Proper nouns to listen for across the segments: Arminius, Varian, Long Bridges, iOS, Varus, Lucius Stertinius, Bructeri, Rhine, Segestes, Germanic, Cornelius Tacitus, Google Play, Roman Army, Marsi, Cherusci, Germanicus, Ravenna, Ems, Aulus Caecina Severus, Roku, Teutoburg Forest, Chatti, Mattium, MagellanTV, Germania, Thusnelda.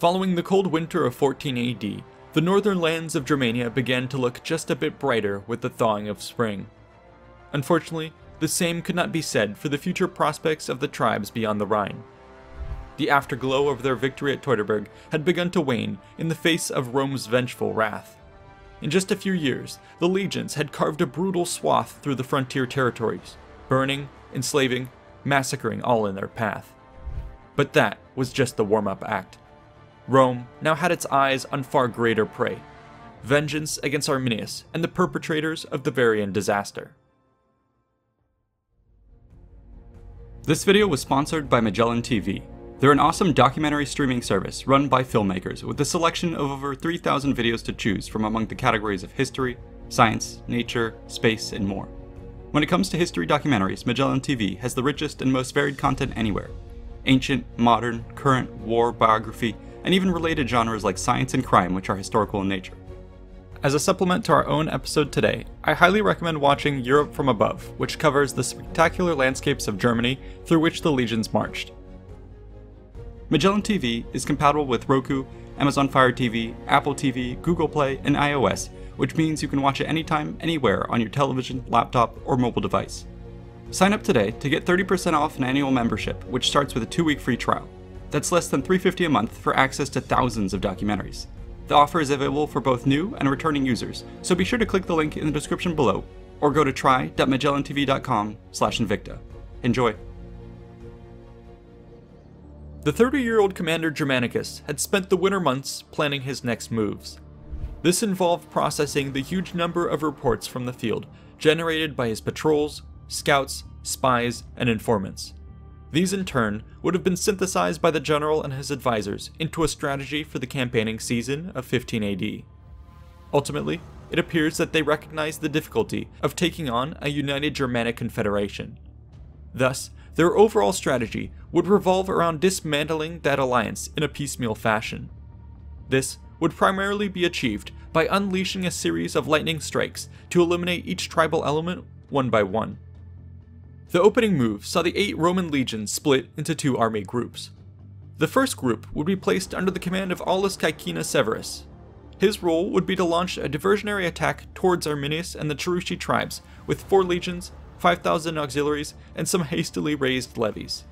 Following the cold winter of 14 AD, the northern lands of Germania began to look just a bit brighter with the thawing of spring. Unfortunately, the same could not be said for the future prospects of the tribes beyond the Rhine. The afterglow of their victory at Teutoburg had begun to wane in the face of Rome's vengeful wrath. In just a few years, the legions had carved a brutal swath through the frontier territories, burning, enslaving, massacring all in their path. But that was just the warm-up act. Rome now had its eyes on far greater prey: vengeance against Arminius and the perpetrators of the Varian disaster. This video was sponsored by MagellanTV. They're an awesome documentary streaming service run by filmmakers with a selection of over 3,000 videos to choose from among the categories of history, science, nature, space, and more. When it comes to history documentaries, MagellanTV has the richest and most varied content anywhere. Ancient, modern, current, war, biography, and even related genres like science and crime, which are historical in nature. As a supplement to our own episode today, I highly recommend watching Europe from Above, which covers the spectacular landscapes of Germany through which the legions marched. MagellanTV is compatible with Roku, Amazon Fire TV, Apple TV, Google Play, and iOS, which means you can watch it anytime, anywhere on your television, laptop, or mobile device. Sign up today to get 30% off an annual membership, which starts with a 2-week free trial. That's less than $3.50 a month for access to thousands of documentaries. The offer is available for both new and returning users, so be sure to click the link in the description below, or go to try.magellantv.com/Invicta. Enjoy! The 30-year-old commander Germanicus had spent the winter months planning his next moves. This involved processing the huge number of reports from the field generated by his patrols, scouts, spies, and informants. These in turn would have been synthesized by the general and his advisors into a strategy for the campaigning season of 15 AD. Ultimately, it appears that they recognized the difficulty of taking on a united Germanic confederation. Thus, their overall strategy would revolve around dismantling that alliance in a piecemeal fashion. This would primarily be achieved by unleashing a series of lightning strikes to eliminate each tribal element one by one. The opening move saw the 8 Roman legions split into 2 army groups. The first group would be placed under the command of Aulus Caecina Severus. His role would be to launch a diversionary attack towards Arminius and the Cherusci tribes with 4 legions, 5,000 auxiliaries, and some hastily raised levies.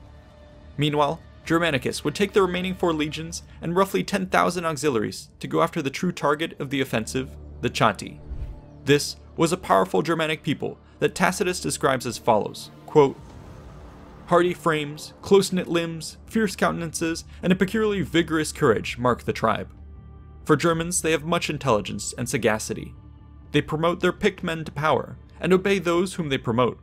Meanwhile, Germanicus would take the remaining 4 legions and roughly 10,000 auxiliaries to go after the true target of the offensive, the Chatti. This was a powerful Germanic people that Tacitus describes as follows, quote, "Hardy frames, close-knit limbs, fierce countenances, and a peculiarly vigorous courage mark the tribe. For Germans, they have much intelligence and sagacity. They promote their picked men to power, and obey those whom they promote.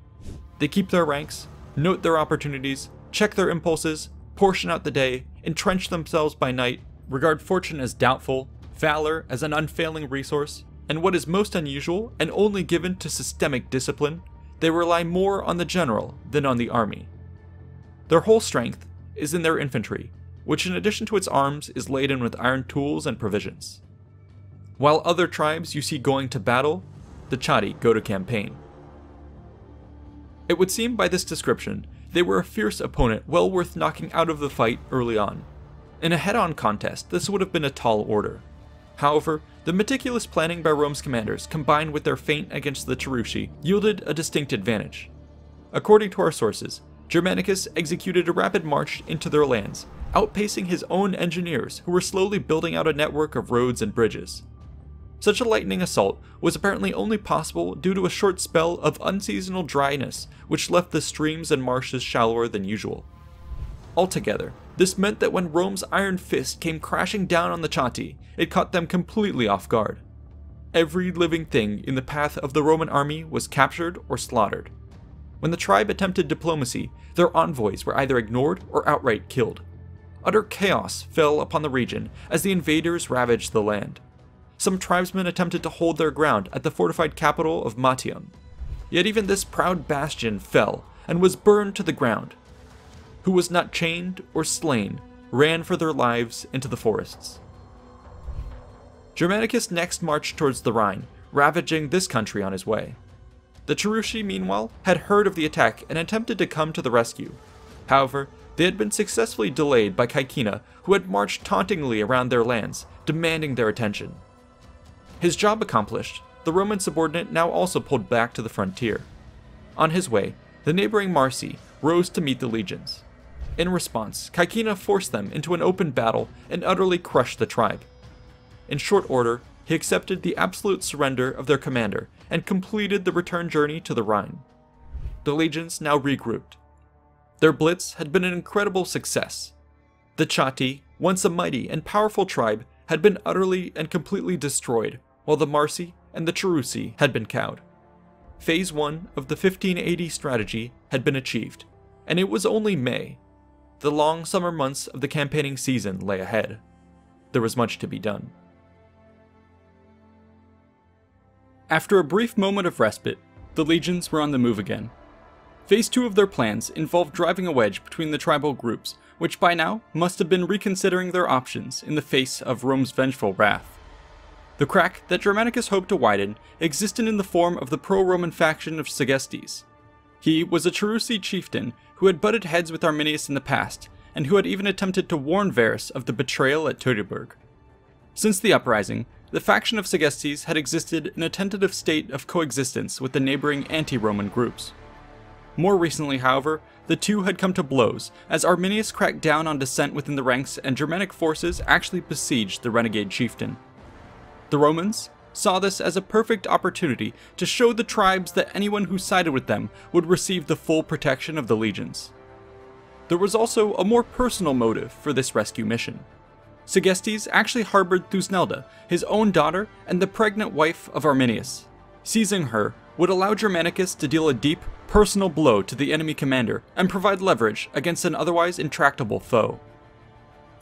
They keep their ranks, note their opportunities, check their impulses, portion out the day, entrench themselves by night, regard fortune as doubtful, valor as an unfailing resource, and what is most unusual and only given to systemic discipline, they rely more on the general than on the army. Their whole strength is in their infantry, which in addition to its arms is laden with iron tools and provisions. While other tribes you see going to battle, the Chatti go to campaign." It would seem by this description, they were a fierce opponent well worth knocking out of the fight early on. In a head-on contest, this would have been a tall order. However, the meticulous planning by Rome's commanders combined with their feint against the Cherusci yielded a distinct advantage. According to our sources, Germanicus executed a rapid march into their lands, outpacing his own engineers who were slowly building out a network of roads and bridges. Such a lightning assault was apparently only possible due to a short spell of unseasonal dryness which left the streams and marshes shallower than usual. Altogether, this meant that when Rome's iron fist came crashing down on the Chatti, it caught them completely off guard. Every living thing in the path of the Roman army was captured or slaughtered. When the tribe attempted diplomacy, their envoys were either ignored or outright killed. Utter chaos fell upon the region as the invaders ravaged the land. Some tribesmen attempted to hold their ground at the fortified capital of Mattium. Yet even this proud bastion fell and was burned to the ground. Who was not chained or slain ran for their lives into the forests. Germanicus next marched towards the Rhine, ravaging this country on his way. The Cherusci, meanwhile, had heard of the attack and attempted to come to the rescue. However, They had been successfully delayed by Caecina, who had marched tauntingly around their lands, demanding their attention. His job accomplished, the Roman subordinate now also pulled back to the frontier. On his way, the neighboring Marsi rose to meet the legions. In response, Caecina forced them into an open battle and utterly crushed the tribe. In short order, he accepted the absolute surrender of their commander and completed the return journey to the Rhine. The legions now regrouped. Their blitz had been an incredible success. The Chatti, once a mighty and powerful tribe, had been utterly and completely destroyed, while the Marsi and the Cherusci had been cowed. Phase 1 of the 1580 strategy had been achieved, and it was only May. The long summer months of the campaigning season lay ahead. There was much to be done. After a brief moment of respite, the legions were on the move again. Phase 2 of their plans involved driving a wedge between the tribal groups, which by now must have been reconsidering their options in the face of Rome's vengeful wrath. The crack that Germanicus hoped to widen existed in the form of the pro-Roman faction of Segestes. He was a Cherusci chieftain who had butted heads with Arminius in the past, and who had even attempted to warn Varus of the betrayal at Teutoburg. Since the uprising, the faction of Segestes had existed in a tentative state of coexistence with the neighboring anti-Roman groups. More recently, however, the two had come to blows, as Arminius cracked down on dissent within the ranks and Germanic forces actually besieged the renegade chieftain. The Romans saw this as a perfect opportunity to show the tribes that anyone who sided with them would receive the full protection of the legions. There was also a more personal motive for this rescue mission. Segestes actually harbored Thusnelda, his own daughter and the pregnant wife of Arminius. Seizing her would allow Germanicus to deal a deep, personal blow to the enemy commander and provide leverage against an otherwise intractable foe.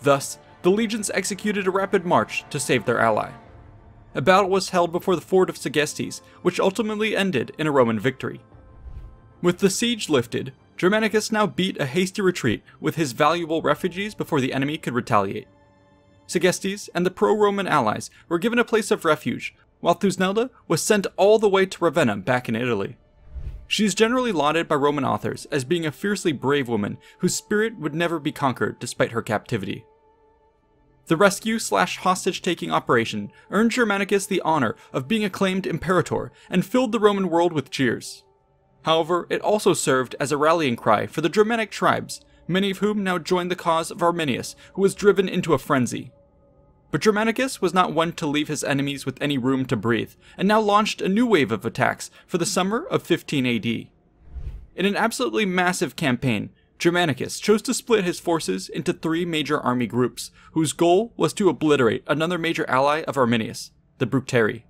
Thus, the legions executed a rapid march to save their ally. A battle was held before the fort of Segestes, which ultimately ended in a Roman victory. With the siege lifted, Germanicus now beat a hasty retreat with his valuable refugees before the enemy could retaliate. Segestes and the pro-Roman allies were given a place of refuge, while Thusnelda was sent all the way to Ravenna back in Italy. She is generally lauded by Roman authors as being a fiercely brave woman whose spirit would never be conquered despite her captivity. The rescue/hostage-taking operation earned Germanicus the honor of being acclaimed imperator and filled the Roman world with cheers. However, it also served as a rallying cry for the Germanic tribes, many of whom now joined the cause of Arminius, who was driven into a frenzy. But Germanicus was not one to leave his enemies with any room to breathe, and now launched a new wave of attacks for the summer of 15 AD. In an absolutely massive campaign, Germanicus chose to split his forces into three major army groups, whose goal was to obliterate another major ally of Arminius, the Bructeri.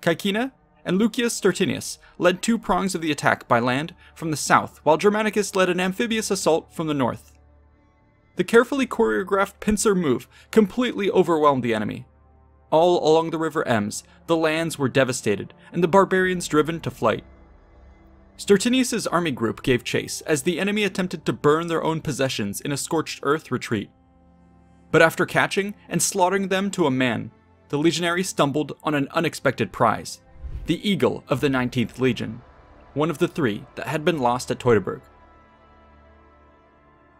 Caecina and Lucius Stertinius led two prongs of the attack by land from the south, while Germanicus led an amphibious assault from the north. The carefully choreographed pincer move completely overwhelmed the enemy. All along the river Ems, the lands were devastated and the barbarians driven to flight. Stertinius' army group gave chase as the enemy attempted to burn their own possessions in a scorched earth retreat. But after catching and slaughtering them to a man, the legionary stumbled on an unexpected prize, the eagle of the 19th legion, one of the three that had been lost at Teutoburg.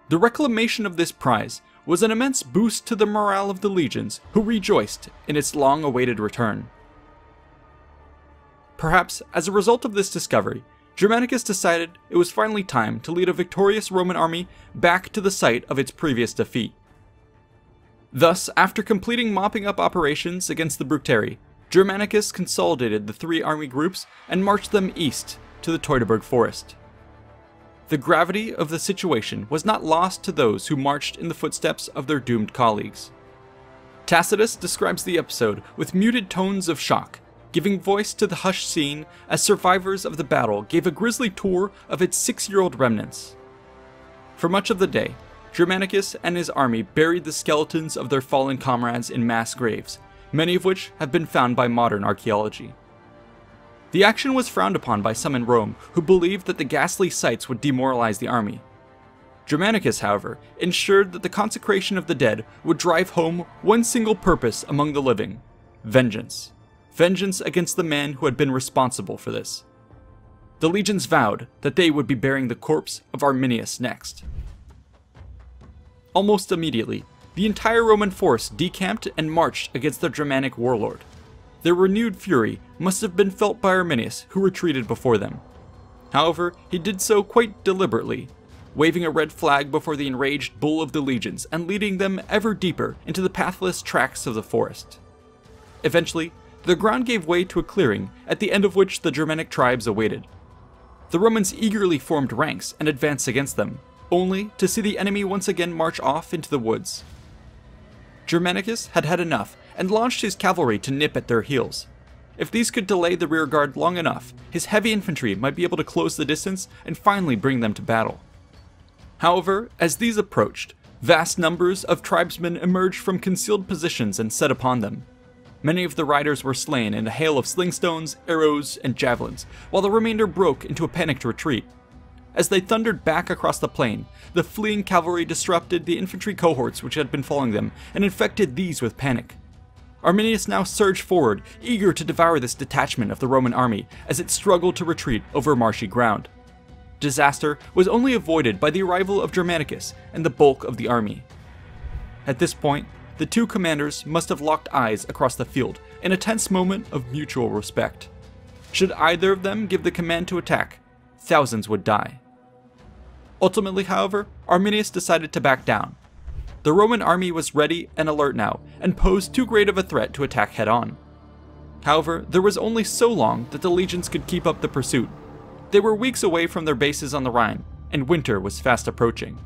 The reclamation of this prize was an immense boost to the morale of the legions, who rejoiced in its long-awaited return. Perhaps as a result of this discovery, Germanicus decided it was finally time to lead a victorious Roman army back to the site of its previous defeat. Thus, after completing mopping up operations against the Bructeri, Germanicus consolidated the three army groups and marched them east to the Teutoburg Forest. The gravity of the situation was not lost to those who marched in the footsteps of their doomed colleagues. Tacitus describes the episode with muted tones of shock, giving voice to the hushed scene as survivors of the battle gave a grisly tour of its six-year-old remnants. For much of the day, Germanicus and his army buried the skeletons of their fallen comrades in mass graves, many of which have been found by modern archaeology. The action was frowned upon by some in Rome, who believed that the ghastly sights would demoralize the army. Germanicus, however, ensured that the consecration of the dead would drive home one single purpose among the living: vengeance. Vengeance against the man who had been responsible for this. The legions vowed that they would be bearing the corpse of Arminius next. Almost immediately, the entire Roman force decamped and marched against their Germanic warlord. Their renewed fury must have been felt by Arminius, who retreated before them. However, he did so quite deliberately, waving a red flag before the enraged bull of the legions and leading them ever deeper into the pathless tracts of the forest. Eventually, the ground gave way to a clearing, at the end of which the Germanic tribes awaited. The Romans eagerly formed ranks and advanced against them, only to see the enemy once again march off into the woods. Germanicus had had enough and launched his cavalry to nip at their heels. If these could delay the rearguard long enough, his heavy infantry might be able to close the distance and finally bring them to battle. However, as these approached, vast numbers of tribesmen emerged from concealed positions and set upon them. Many of the riders were slain in a hail of slingstones, arrows, and javelins, while the remainder broke into a panicked retreat. As they thundered back across the plain, the fleeing cavalry disrupted the infantry cohorts which had been following them and infected these with panic. Arminius now surged forward, eager to devour this detachment of the Roman army as it struggled to retreat over marshy ground. Disaster was only avoided by the arrival of Germanicus and the bulk of the army. At this point, the two commanders must have locked eyes across the field in a tense moment of mutual respect. Should either of them give the command to attack, thousands would die. Ultimately, however, Arminius decided to back down. The Roman army was ready and alert now, and posed too great of a threat to attack head-on. However, there was only so long that the legions could keep up the pursuit. They were weeks away from their bases on the Rhine, and winter was fast approaching.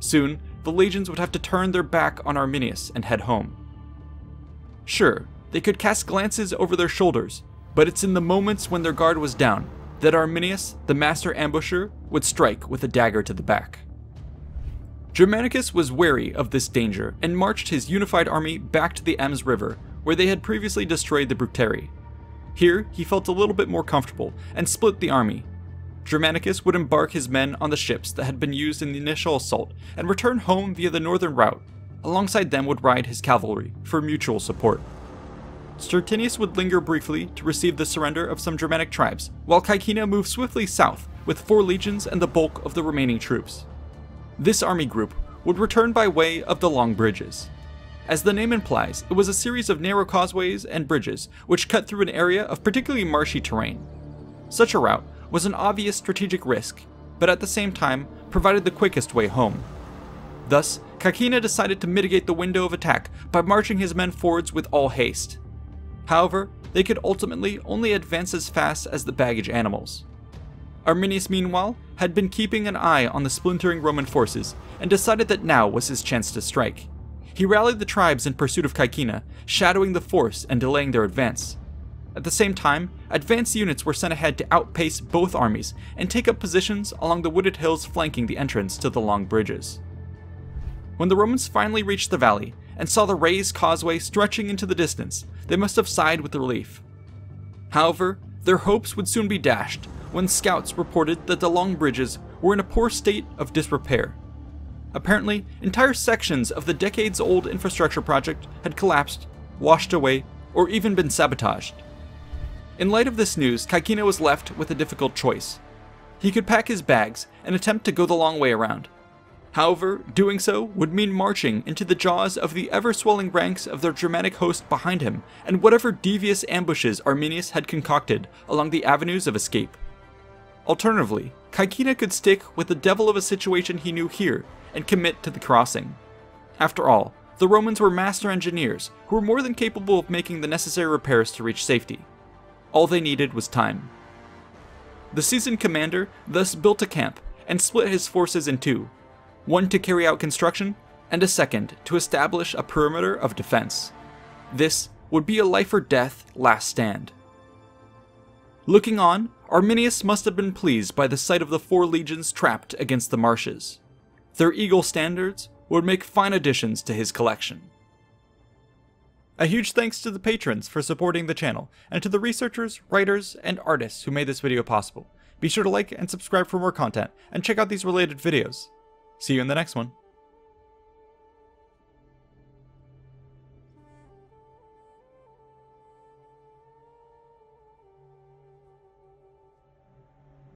Soon, the legions would have to turn their back on Arminius and head home. Sure, they could cast glances over their shoulders, but it's in the moments when their guard was down that Arminius, the master ambusher, would strike with a dagger to the back. Germanicus was wary of this danger and marched his unified army back to the Ems River, where they had previously destroyed the Bructeri. Here, he felt a little bit more comfortable and split the army. Germanicus would embark his men on the ships that had been used in the initial assault and return home via the northern route. Alongside them would ride his cavalry for mutual support. Stertinius would linger briefly to receive the surrender of some Germanic tribes, while Caecina moved swiftly south with 4 legions and the bulk of the remaining troops. This army group would return by way of the Long Bridges. As the name implies, it was a series of narrow causeways and bridges which cut through an area of particularly marshy terrain. Such a route was an obvious strategic risk, but at the same time provided the quickest way home. Thus, Caecina decided to mitigate the window of attack by marching his men forwards with all haste. However, they could ultimately only advance as fast as the baggage animals. Arminius, meanwhile, had been keeping an eye on the splintering Roman forces and decided that now was his chance to strike. He rallied the tribes in pursuit of Caecina, shadowing the force and delaying their advance. At the same time, advanced units were sent ahead to outpace both armies and take up positions along the wooded hills flanking the entrance to the Long Bridges. When the Romans finally reached the valley and saw the raised causeway stretching into the distance, they must have sighed with relief. However, their hopes would soon be dashed when scouts reported that the Long Bridges were in a poor state of disrepair. Apparently, entire sections of the decades-old infrastructure project had collapsed, washed away, or even been sabotaged. In light of this news, Caecina was left with a difficult choice. He could pack his bags and attempt to go the long way around. However, doing so would mean marching into the jaws of the ever-swelling ranks of their Germanic host behind him and whatever devious ambushes Arminius had concocted along the avenues of escape. Alternatively, Caecina could stick with the devil of a situation he knew here and commit to the crossing. After all, the Romans were master engineers who were more than capable of making the necessary repairs to reach safety. All they needed was time. The seasoned commander thus built a camp and split his forces in two, one to carry out construction and a second to establish a perimeter of defense. This would be a life or death last stand. Looking on, Arminius must have been pleased by the sight of the 4 legions trapped against the marshes. Their eagle standards would make fine additions to his collection. A huge thanks to the patrons for supporting the channel, and to the researchers, writers, and artists who made this video possible. Be sure to like and subscribe for more content, and check out these related videos. See you in the next one.